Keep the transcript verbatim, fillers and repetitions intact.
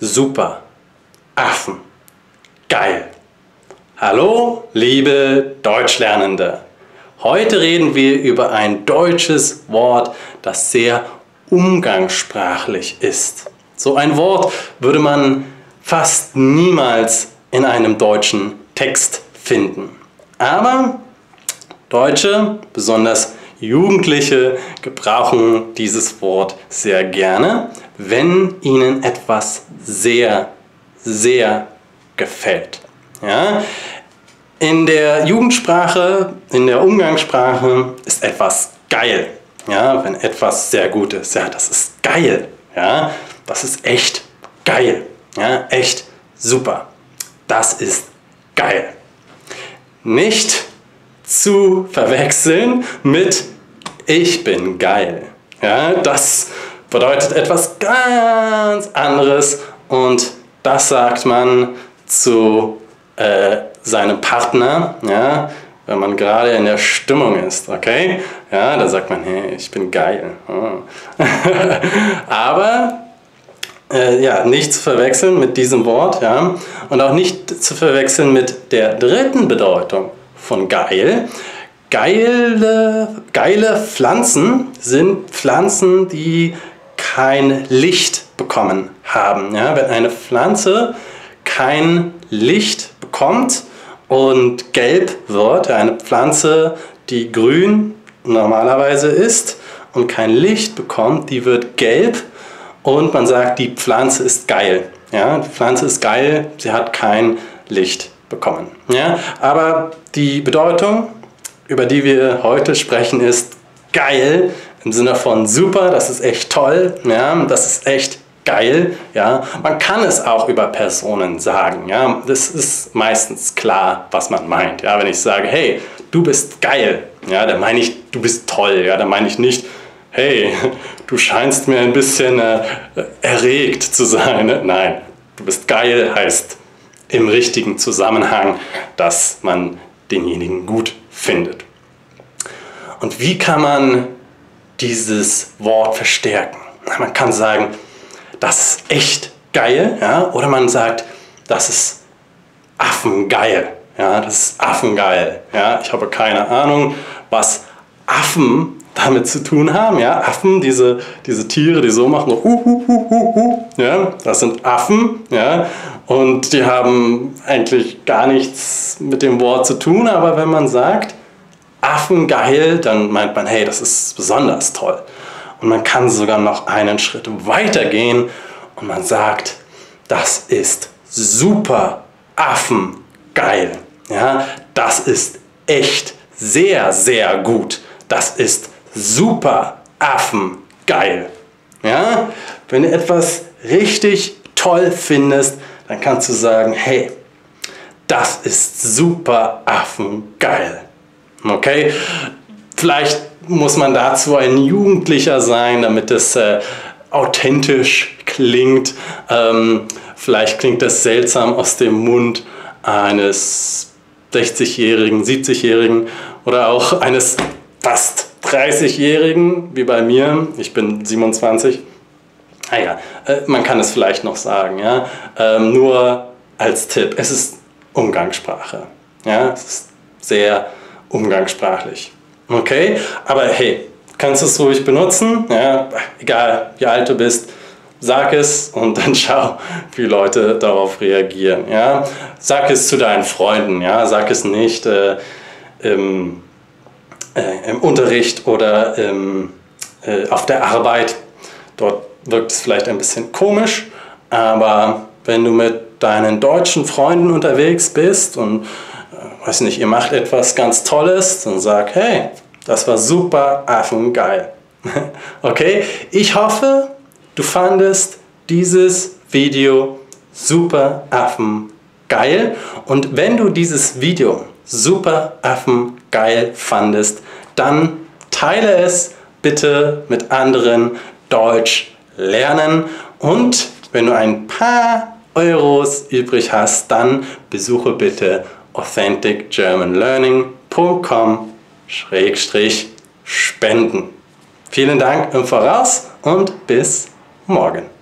Super. Affen. Geil. Hallo, liebe Deutschlernende. Heute reden wir über ein deutsches Wort, das sehr umgangssprachlich ist. So ein Wort würde man fast niemals in einem deutschen Text finden. Aber Deutsche, besonders Jugendliche, gebrauchen dieses Wort sehr gerne, wenn ihnen etwas sehr, sehr gefällt. Ja? In der Jugendsprache, in der Umgangssprache ist etwas geil. Ja? Wenn etwas sehr gut ist, ja, das ist geil. Ja? Das ist echt geil. Ja? Echt super. Das ist geil. Nicht zu verwechseln mit ich bin geil. Ja, das bedeutet etwas ganz anderes und das sagt man zu äh, seinem Partner, ja, wenn man gerade in der Stimmung ist, okay? Ja, da sagt man, hey, ich bin geil. Oh. Aber äh, ja, nicht zu verwechseln mit diesem Wort, ja, und auch nicht zu verwechseln mit der dritten Bedeutung von geil. Geile, geile Pflanzen sind Pflanzen, die kein Licht bekommen haben. Ja, wenn eine Pflanze kein Licht bekommt und gelb wird, eine Pflanze, die grün normalerweise ist und kein Licht bekommt, die wird gelb und man sagt, die Pflanze ist geil. Ja, die Pflanze ist geil, sie hat kein Licht bekommen. Ja? Aber die Bedeutung, über die wir heute sprechen, ist geil im Sinne von super, das ist echt toll, ja? Das ist echt geil. Ja? Man kann es auch über Personen sagen. Ja? Das ist meistens klar, was man meint. Ja? Wenn ich sage, hey, du bist geil, ja? Dann meine ich, du bist toll. Ja? Dann meine ich nicht, hey, du scheinst mir ein bisschen äh, erregt zu sein. Ne? Nein, du bist geil heißt im richtigen Zusammenhang, dass man denjenigen gut findet. Und wie kann man dieses Wort verstärken? Man kann sagen, das ist echt geil, ja? Oder man sagt, das ist affengeil. Ja? Das ist affengeil. Ja? Ich habe keine Ahnung, was Affen damit zu tun haben. Ja? Affen, diese, diese Tiere, die so machen, so, uh, uh, uh, uh, uh, ja? Das sind Affen. Ja? Und die haben eigentlich gar nichts mit dem Wort zu tun, aber wenn man sagt affengeil, dann meint man, hey, das ist besonders toll. Und man kann sogar noch einen Schritt weiter gehen und man sagt, das ist super affengeil. Ja, das ist echt sehr, sehr gut. Das ist super affengeil. Ja, wenn ihr etwas richtig toll findest, dann kannst du sagen, hey, das ist super affengeil. Okay? Vielleicht muss man dazu ein Jugendlicher sein, damit es äh, authentisch klingt. Ähm, vielleicht klingt das seltsam aus dem Mund eines sechzigjährigen, siebzigjährigen oder auch eines fast dreißigjährigen, wie bei mir. Ich bin siebenundzwanzig. Naja, ah äh, man kann es vielleicht noch sagen, ja? ähm, nur als Tipp, es ist Umgangssprache, ja? Es ist sehr umgangssprachlich, okay? Aber hey, kannst du es ruhig benutzen, ja? Egal wie alt du bist, sag es und dann schau, wie Leute darauf reagieren, ja? Sag es zu deinen Freunden, ja? Sag es nicht äh, im, äh, im Unterricht oder im, äh, auf der Arbeit, dort wirkt es vielleicht ein bisschen komisch, aber wenn du mit deinen deutschen Freunden unterwegs bist und, äh, weiß nicht, ihr macht etwas ganz Tolles, dann sag, hey, das war super affengeil. Okay? Ich hoffe, du fandest dieses Video super affengeil und wenn du dieses Video super affengeil fandest, dann teile es bitte mit anderen Deutsch lernen und wenn du ein paar Euros übrig hast, dann besuche bitte authentic german learning punkt com slash spenden. Vielen Dank im Voraus und bis morgen.